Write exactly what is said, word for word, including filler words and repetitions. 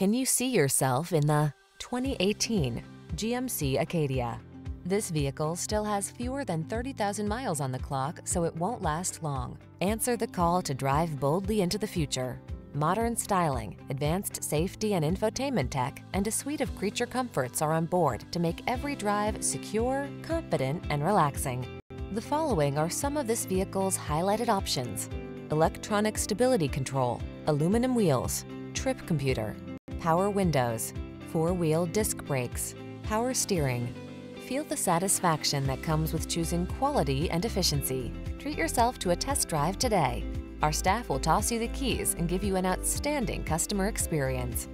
Can you see yourself in the twenty eighteen G M C Acadia? This vehicle still has fewer than thirty thousand miles on the clock, so it won't last long. Answer the call to drive boldly into the future. Modern styling, advanced safety and infotainment tech, and a suite of creature comforts are on board to make every drive secure, confident, and relaxing. The following are some of this vehicle's highlighted options: electronic stability control, aluminum wheels, trip computer, power windows, four-wheel disc brakes, power steering. Feel the satisfaction that comes with choosing quality and efficiency. Treat yourself to a test drive today. Our staff will toss you the keys and give you an outstanding customer experience.